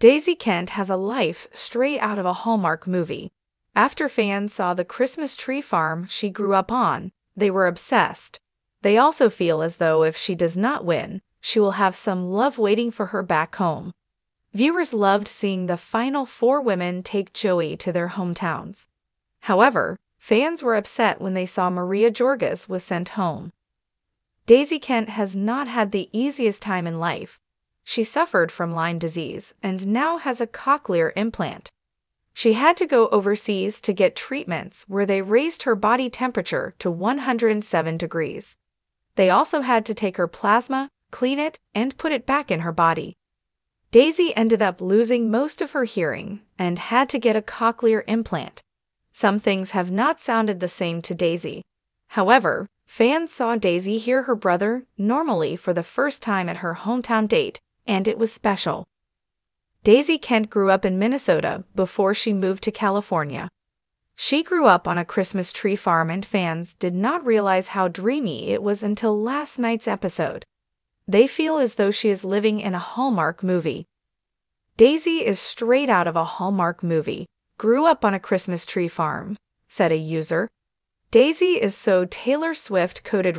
Daisy Kent has a life straight out of a Hallmark movie. After fans saw the Christmas tree farm she grew up on, they were obsessed. They also feel as though if she does not win, she will have some love waiting for her back home. Viewers loved seeing the final four women take Joey to their hometowns. However, fans were upset when they saw Maria Georgas was sent home. Daisy Kent has not had the easiest time in life. She suffered from Lyme disease and now has a cochlear implant. She had to go overseas to get treatments where they raised her body temperature to 107 degrees. They also had to take her plasma, clean it, and put it back in her body. Daisy ended up losing most of her hearing and had to get a cochlear implant. Some things have not sounded the same to Daisy. However, fans saw Daisy hear her brother normally for the first time at her hometown date, and it was special. Daisy Kent grew up in Minnesota before she moved to California. She grew up on a Christmas tree farm, and fans did not realize how dreamy it was until last night's episode. They feel as though she is living in a Hallmark movie. Daisy is straight out of a Hallmark movie. Grew up on a Christmas tree farm, said a user. Daisy is so Taylor Swift coded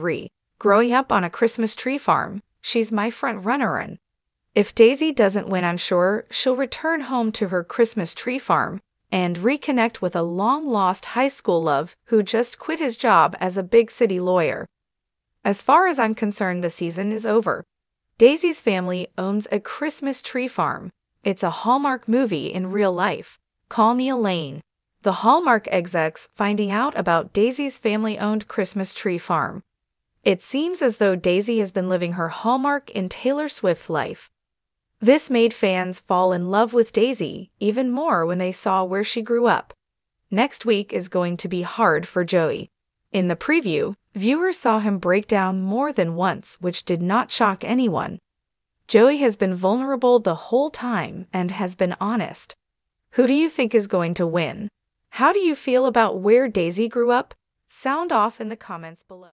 growing up on a Christmas tree farm, she's my front runner. If Daisy doesn't win, I'm sure she'll return home to her Christmas tree farm and reconnect with a long-lost high school love who just quit his job as a big city lawyer. As far as I'm concerned, the season is over. Daisy's family owns a Christmas tree farm. It's a Hallmark movie in real life. Call me Elaine. The Hallmark execs finding out about Daisy's family-owned Christmas tree farm. It seems as though Daisy has been living her Hallmark in Taylor Swift's life. This made fans fall in love with Daisy even more when they saw where she grew up. Next week is going to be hard for Joey. In the preview, viewers saw him break down more than once, which did not shock anyone. Joey has been vulnerable the whole time and has been honest. Who do you think is going to win? How do you feel about where Daisy grew up? Sound off in the comments below.